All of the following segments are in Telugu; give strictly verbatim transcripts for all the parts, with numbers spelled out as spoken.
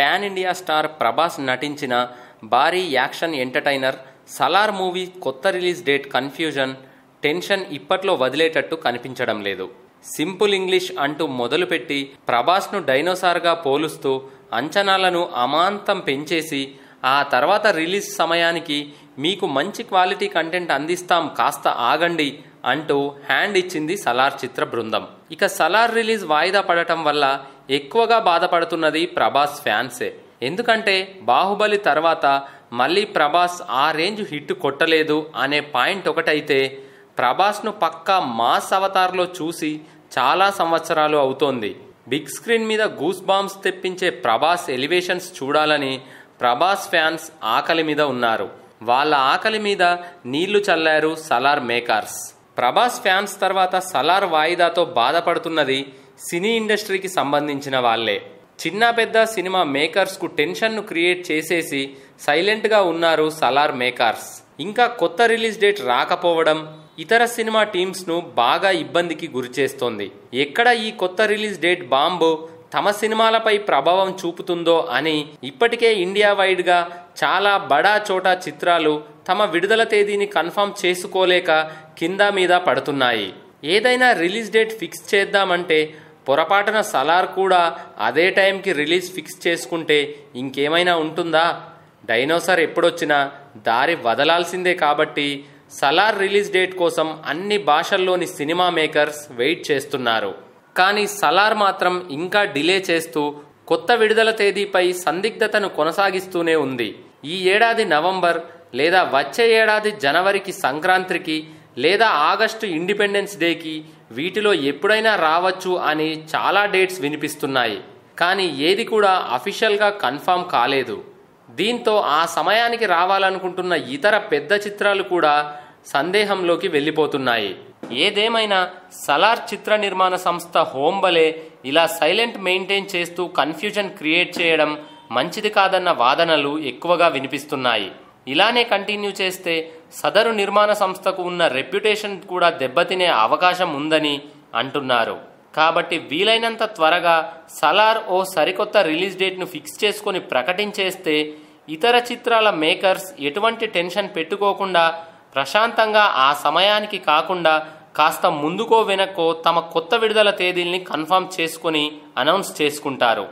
पैन इंडिया स्टार प्रभास नटिंचिन भारी याक्षन एंटरटैनर सलार मूवी कोत्त रिलीज डेट कन्फ्यूजन टेंशन इप्पट्लो वदिलेटट्टु कनिपिंचडं लेदु। सिंपल इंग्लिश अंटू मोदलुपेट्टी प्रभास नु डైనోసార్ గా పోలుస్తూ అంచనాలను అమాంతం పెంచేసి ఆ తర్వాత రిలీజ్ సమయానికి మీకు మంచి క్వాలిటీ కంటెంట్ అందిస్తాం కాస్త ఆగండి అంటూ హ్యాండ్ ఇచ్చింది సలార్ చిత్ర బృందం। ఇక సలార్ రిలీజ్ వాయిదా పడటం వల్ల ఎక్కువగా బాధపడుతున్నది ప్రభాస్ ఫ్యాన్సే। ఎందుకంటే బాహుబలి తర్వాత మళ్ళీ ప్రభాస్ ఆ రేంజ్ హిట్ కొట్టలేదు అనే పాయింట్ ఒకటైతే ప్రభాస్ ను పక్కా మాస్ అవతార్లో చూసి చాలా సంవత్సరాలు అవుతోంది। బిగ్ స్క్రీన్ మీద గూస్ బాంబ్స్ తెప్పించే ప్రభాస్ ఎలివేషన్స్ చూడాలని ప్రభాస్ ఫ్యాన్స్ ఆకలి మీద ఉన్నారు। వాళ్ళ ఆకలి మీద నీళ్లు చల్లారు సలార్ మేకర్స్। ప్రభాస్ ఫ్యాన్స్ తర్వాత సలార్ వాయిదాతో బాధపడుతున్నది సినీ ఇండస్ట్రీకి సంబంధించిన వాళ్ళే। చిన్న పెద్ద సినిమా మేకర్స్కు టెన్షన్ను క్రియేట్ చేసేసి సైలెంట్గా ఉన్నారు సలార్ మేకర్స్। ఇంకా కొత్త రిలీజ్ డేట్ రాకపోవడం ఇతర సినిమా టీమ్స్ను బాగా ఇబ్బందికి గురిచేస్తోంది। ఎక్కడ ఈ కొత్త రిలీజ్ డేట్ బాంబు తమ సినిమాలపై ప్రభావం చూపుతుందో అని ఇప్పటికే ఇండియా వైడ్గా చాలా బడా చోటా చిత్రాలు తమ విడుదల తేదీని కన్ఫర్మ్ చేసుకోలేక కింద మీద పడుతున్నాయి। ఏదైనా రిలీజ్ డేట్ ఫిక్స్ చేద్దామంటే పొరపాటున సలార్ కూడా అదే టైంకి రిలీజ్ ఫిక్స్ చేసుకుంటే ఇంకేమైనా ఉంటుందా? డైనోసార్ ఎప్పుడొచ్చినా దారి వదలాల్సిందే కాబట్టి సలార్ రిలీజ్ డేట్ కోసం అన్ని భాషల్లోని సినిమా మేకర్స్ వెయిట్ చేస్తున్నారు। కానీ సలార్ మాత్రం ఇంకా డిలే చేస్తూ కొత్త విడుదల తేదీపై సందిగ్ధతను కొనసాగిస్తూనే ఉంది। ఈ ఏడాది నవంబర్ లేదా వచ్చే ఏడాది జనవరికి సంక్రాంతికి లేదా ఆగస్టు ఇండిపెండెన్స్ డేకి వీటిలో ఎప్పుడైనా రావచ్చు అని చాలా డేట్స్ వినిపిస్తున్నాయి। కానీ ఏది కూడా అఫీషియల్గా కన్ఫర్మ్ కాలేదు। దీంతో ఆ సమయానికి రావాలనుకుంటున్న ఇతర పెద్ద చిత్రాలు కూడా సందేహంలోకి వెళ్ళిపోతున్నాయి। ఏదేమైనా సలార్ చిత్ర నిర్మాణ సంస్థ హోమ్బలే ఇలా సైలెంట్ మెయింటైన్ చేస్తూ కన్ఫ్యూజన్ క్రియేట్ చేయడం మంచిది కాదన్న వాదనలు ఎక్కువగా వినిపిస్తున్నాయి। ఇలానే కంటిన్యూ చేస్తే సదరు నిర్మాణ సంస్థకు ఉన్న రెప్యుటేషన్ కూడా దెబ్బతినే అవకాశం ఉందని అంటున్నారు। కాబట్టి వీలైనంత త్వరగా సలార్ ఓ సరికొత్త రిలీజ్ డేట్ను ఫిక్స్ చేసుకొని ప్రకటించేస్తే ఇతర చిత్రాల మేకర్స్ ఎటువంటి టెన్షన్ పెట్టుకోకుండా ప్రశాంతంగా ఆ సమయానికి కాకుండా కాస్త ముందుకో వెనక్కో తమ కొత్త విడుదల తేదీల్ని కన్ఫర్మ్ చేసుకొని అనౌన్స్ చేసుకుంటారు।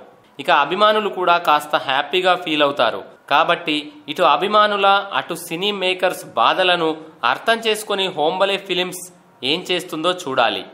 ఇక అభిమానులు కూడా కాస్త హ్యాపీగా ఫీల్ అవుతారు। కాబట్టి ఇటు అభిమానుల అటు సినీ మేకర్స్ బాధలను అర్థం చేసుకొని హోమ్బలే ఫిలిమ్స్ ఏం చేస్తుందో చూడాలి।